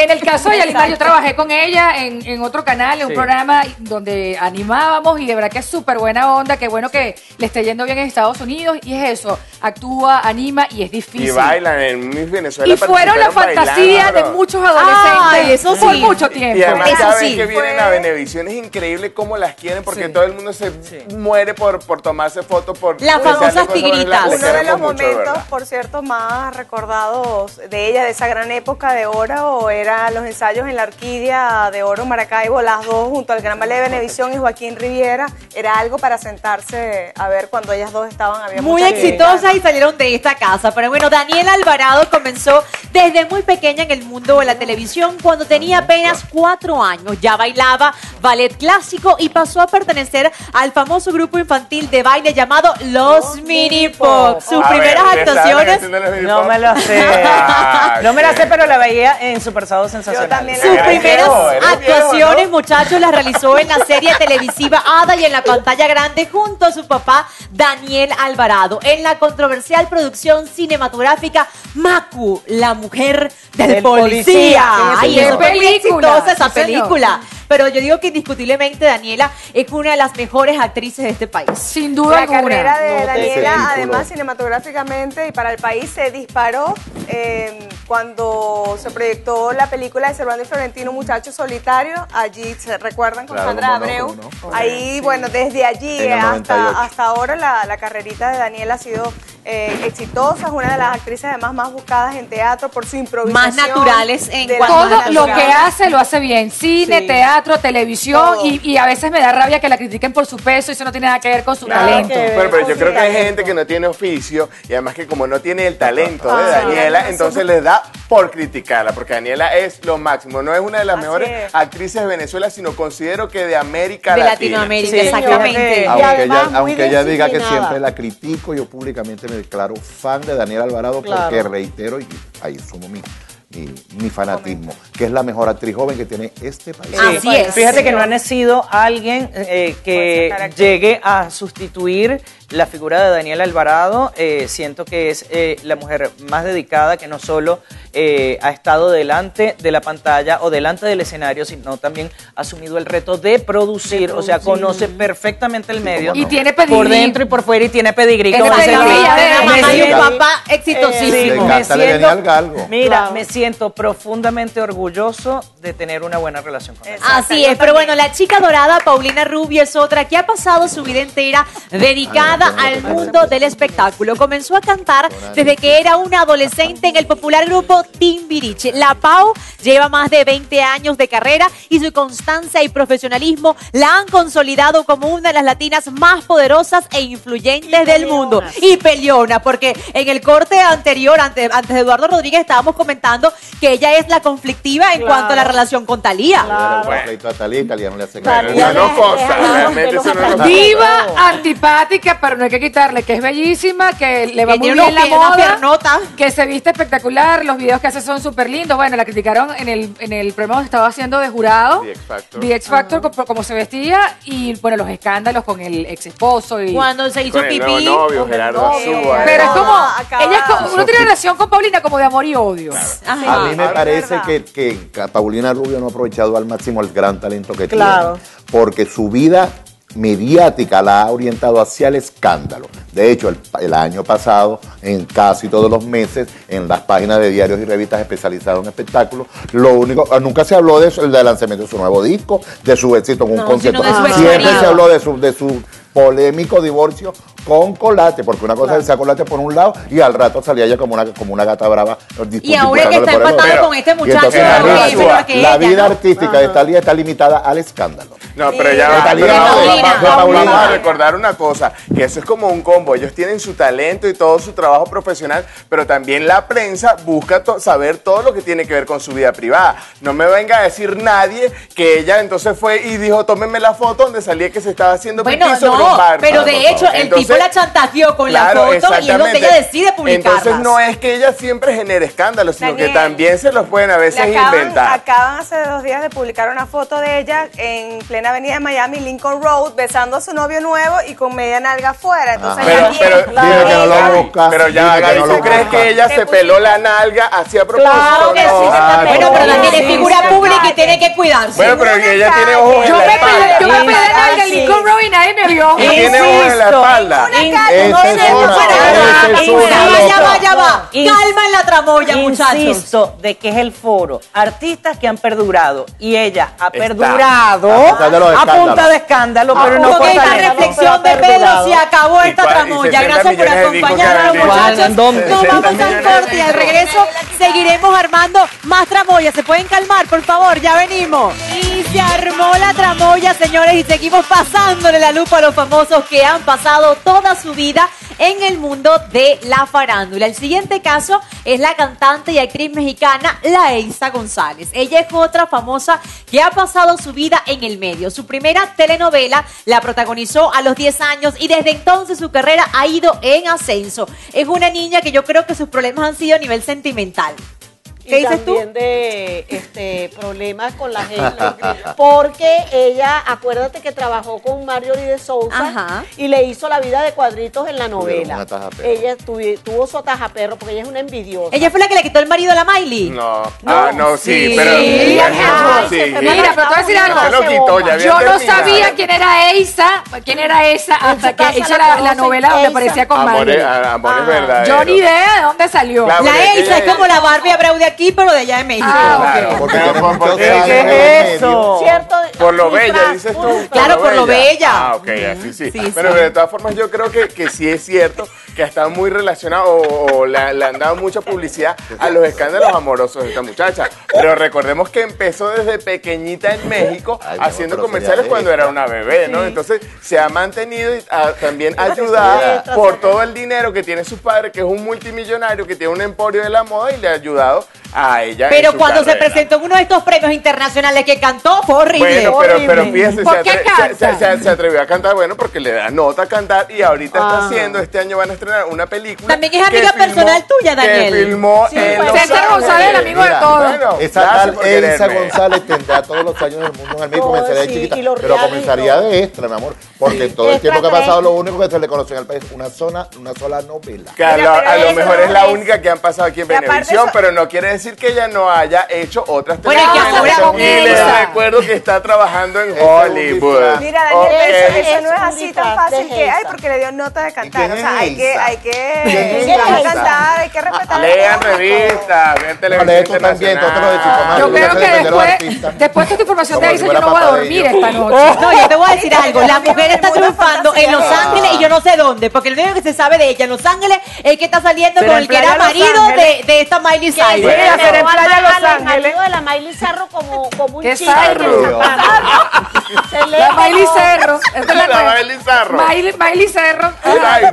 en el caso de Yalimar, yo trabajé con ella en otro canal, en un programa donde animábamos y de verdad que es súper buena onda, qué bueno que le esté yendo bien en Estados Unidos y es eso, actúa, anima y es difícil. Y bailan en Miss Venezuela. Y fueron la fantasía de muchos adolescentes por mucho tiempo. Y además cada vez que vienen a Venevisión es increíble cómo las quieren porque todo el mundo se muere por tomarse fotos. Por las famosas tigritas. Uno de los momentos, por cierto, más recordados de ella, de esa gran época de oro, eran los ensayos en la Orquídea de Oro Maracaibo, las dos junto al Gran Ballet de Venevisión y Joaquín Riviera. Era algo para sentarse a ver cuando ellas dos estaban. Había muy exitosas y salieron de esta casa. Pero bueno, Daniela Alvarado comenzó desde muy pequeña en el mundo de la televisión. Cuando tenía apenas 4 años ya bailaba ballet clásico y pasó a pertenecer al famoso grupo infantil de baile llamado Los Mini Pop. Primeras actuaciones. No me lo sé. No me la sé, pero la veía en Super Sábado Sensacional. Yo también. Sus primeras actuaciones, muchachos, las realizó en la serie televisiva Ada y en la pantalla grande junto a su papá Daniel Alvarado en la controversial producción cinematográfica Macu, la mujer del policía. Ay, es película. Esa película. Pero yo digo que indiscutiblemente Daniela es una de las mejores actrices de este país. Sin duda alguna. La carrera de Daniela, además cinematográficamente y para el país, se disparó cuando se proyectó la película de Servando y Florentino, Muchacho Solitario. Allí, ¿se recuerdan? Con Sandra Abreu. Ahí, bueno, desde allí hasta ahora la carrerita de Daniela ha sido exitosa, es una de las actrices además más buscadas en teatro por su improvisación. Más naturales en cuanto a lo que hace, lo hace bien. Cine, teatro, televisión y a veces me da rabia que la critiquen por su peso y eso no tiene nada que ver con su talento. Pero yo creo que hay gente que no tiene oficio y además que como no tiene el talento de Daniela, entonces les da por criticarla, porque Daniela es lo máximo. No es una de las mejores actrices de Venezuela, sino considero que de América Latina. De Latinoamérica, exactamente. Aunque ella diga que siempre la critico, yo públicamente me declaro fan de Daniela Alvarado porque reitero, y ahí sumo mi fanatismo, que es la mejor actriz joven que tiene este país. Así es. Fíjate que no ha nacido alguien que llegue a sustituir la figura de Daniela Alvarado. Siento que es la mujer más dedicada, que no solo ha estado delante de la pantalla o delante del escenario, sino también ha asumido el reto de producir, o sea, conoce perfectamente el medio. Y tiene pedigrí. Por dentro y por fuera, y tiene pedigrí. Tiene pedigrí, mamá y un papá exitosísimo. Me siento, mira, me siento profundamente orgulloso de tener una buena relación con ella. Así es, pero bueno, la chica dorada, Paulina Rubio, es otra que ha pasado su vida entera dedicada dedicada al mundo del espectáculo. Comenzó a cantar desde que era una adolescente en el popular grupo Timbiriche. La Pau lleva más de 20 años de carrera y su constancia y profesionalismo la han consolidado como una de las latinas más poderosas e influyentes del mundo. Y peleona, porque en el corte anterior, antes de Eduardo Rodríguez, estábamos comentando que ella es la conflictiva en cuanto a la relación con Thalía. Conflicto a Thalía no le hace caso. Diva, antipática, pero no hay que quitarle que es bellísima, que le va muy bien la moda, que se viste espectacular, los videos que hace son súper lindos. Bueno, la criticaron en el programa que estaba haciendo de jurado, The X Factor, como se vestía, y bueno, los escándalos con el ex esposo y cuando se hizo pipí. Pero es como, ella uno tiene relación con Paulina como de amor y odio. A mí me parece que Paulina Rubio no ha aprovechado al máximo el gran talento que tiene, porque su vida mediática la ha orientado hacia el escándalo. De hecho, el año pasado, en casi todos los meses, en las páginas de diarios y revistas especializadas en espectáculos, lo único, nunca se habló del lanzamiento de su nuevo disco, de su éxito en un concierto. Siempre se habló de su polémico divorcio con Colate, porque una cosa decía Colate por un lado y al rato salía ella como una gata brava. Y ahora que está empatada con este muchacho. Entonces, la vida artística de Thalía está limitada al escándalo. No, pero ya vamos a recordar una cosa, que eso es como un combo. Ellos tienen su talento y todo su trabajo profesional, pero también la prensa busca saber todo lo que tiene que ver con su vida privada. No me venga a decir nadie que ella entonces fue y dijo, tómenme la foto donde salía que se estaba haciendo pipí sobre un bar. Pero de hecho, el tipo la chantajeó con la foto y es donde ella decide publicarlas. Entonces no es que ella siempre genere escándalos, sino que también se los pueden a veces inventar. Acaban hace 2 días de publicar una foto de ella en plena avenida de Miami, Lincoln Road, besando a su novio nuevo y con media nalga afuera. Entonces, pero ya, ¿tú crees que ella se peló la nalga así a propósito? Claro que sí. Bueno, pero también es figura pública y tiene que cuidarse. Bueno, pero ella tiene ojos en la espalda. Yo me pelé la nalga en Lincoln Road y nadie me vio. Tiene ojos en la espalda. Ya va. Calma en la tramoya, muchachos. Insisto de que es el foro. Artistas que han perdurado y ella ha perdurado a punta de escándalo, pero no con esta reflexión de Pedro se acabó esta tramoya. Gracias por acompañarnos, muchachos. Nos vamos al corte y al regreso seguiremos armando más tramoya. ¿Se pueden calmar, por favor? Ya venimos. Y se armó la tramoya, señores, y seguimos pasándole la lupa a los famosos que han pasado toda su vida en el mundo de la farándula. El siguiente caso es la cantante y actriz mexicana, la Eiza González. Ella es otra famosa que ha pasado su vida en el medio. Su primera telenovela la protagonizó a los 10 años y desde entonces su carrera ha ido en ascenso. Es una niña que yo creo que sus problemas han sido a nivel sentimental. ¿Qué dices tú? También de problemas con la gente, porque ella, acuérdate que trabajó con Mario de Souza. Ajá. Y le hizo la vida de cuadritos en la novela. Ella tuvo su atajaperro porque ella es una envidiosa. ¿Ella fue la que le quitó el marido a la Miley? No, sí. Pero mira, pero te voy a decir algo. Yo no sabía quién era Eiza hasta que hizo la novela donde aparecía con Miley. Yo ni idea de dónde salió. La Eiza es como la Barbie Abreu de aquí, pero de allá de México. ¿Qué es eso? ¿Cierto? Por lo bella, dices tú. Claro, por lo bella. Sí. Pero de todas formas, yo creo que sí es cierto que ha estado muy relacionado o le han dado mucha publicidad a los escándalos amorosos de esta muchacha. Pero recordemos que empezó desde pequeñita en México haciendo comerciales cuando era una bebé, ¿no? Entonces se ha mantenido y también ayudada por todo el dinero que tiene su padre, que es un multimillonario, que tiene un emporio de la moda y le ha ayudado a ella. Pero cuando se presentó en uno de estos premios internacionales que cantó, fue horrible. Bueno, pero fíjense, se atrevió a cantar, bueno, porque le da nota a cantar y ahorita está haciendo, este año van a estrenar una película. También es amiga personal tuya, Daniel. Que filmó en Los Ángeles. Eiza González, el amigo de todos. Bueno, esa tal Eiza González tendrá todos los años del mundo en el medio, comenzaría de chiquita, pero comenzaría de extra, mi amor, porque todo el tiempo que ha pasado, lo único que se le conoció en el país, una sola novela. Que a lo mejor es la única que han pasado aquí en Venevisión, pero no quiere decir que ella no haya hecho otras telenovelas. Y les recuerdo que está trabajando en Hollywood. Mira, Daniel, eso no es así tan fácil que, porque le dio nota de cantar. O sea, hay que Hay que respetar. Lean revistas, vean televisión nacional. Yo creo que después de esta información te dice yo no voy a dormir esta noche. No, yo te voy a decir algo. La mujer está triunfando en Los Ángeles y yo no sé dónde, porque lo único que se sabe de ella en Los Ángeles es que está saliendo con el que era marido de esta Miley Cyrus. Quiere hacer en playa Los Ángeles. De la Miley Cerro como un chico. La Miley Cerro. La Miley Cerro. Miley Cerro.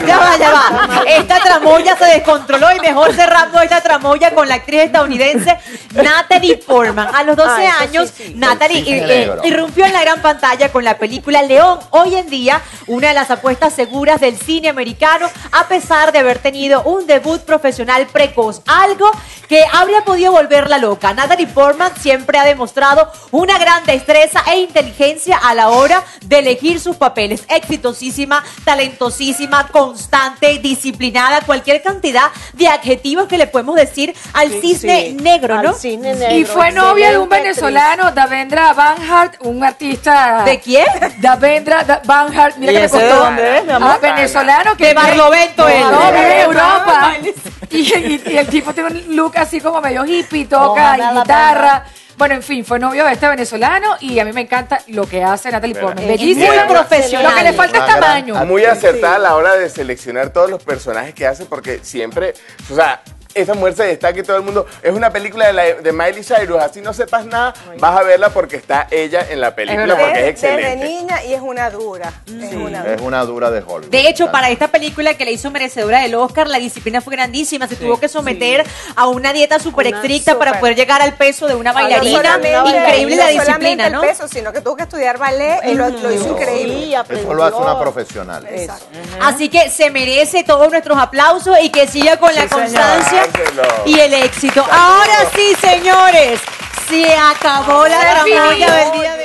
Ya va. Esta tramoya se descontroló y mejor cerrando esta tramoya con la actriz estadounidense Natalie Portman. A los 12 años, sí. Natalie irrumpió en la gran pantalla con la película León. Hoy en día, una de las apuestas seguras del cine americano, a pesar de haber tenido un debut profesional precoz. Algo que habría podido volverla loca. Natalie Portman siempre ha demostrado una gran destreza e inteligencia a la hora de elegir sus papeles. Exitosísima, talentosísima, constante, disciplinada, cualquier cantidad de adjetivos que le podemos decir al cisne negro, ¿no? Al cisne negro. Y fue novia de un venezolano, Davendra Banhart, un artista. ¿De quién? Davendra Banhart, mira que me contó. ¿Dónde es, mi amor? Venezolano que de Barlovento es. No, vive en Europa. Y el tipo tiene un look así como medio hippie, toca y guitarra. Bueno, en fin, fue novio de este venezolano y a mí me encanta lo que hace Natalie Portman. Bellísimo, muy profesional. Lo que le falta es tamaño. Muy acertada a la hora de seleccionar todos los personajes que hace porque siempre, o sea, esa mujer se destaca y todo el mundo. Es una película de Miley Cyrus, así no sepas nada, vas a verla porque está ella en la película, porque es excelente. Desde niña y es una dura. Es una dura de Hollywood. De hecho, para esta película que la hizo merecedora del Oscar, la disciplina fue grandísima. Se tuvo que someter a una dieta súper estricta para poder llegar al peso de una bailarina. Increíble la disciplina, ¿no? No solamente el peso, sino que tuvo que estudiar ballet y lo hizo increíble. Eso lo hace una profesional. Así que se merece todos nuestros aplausos y que siga con la constancia y el éxito. Ahora sí, señores, se acabó la tramoya del día de hoy.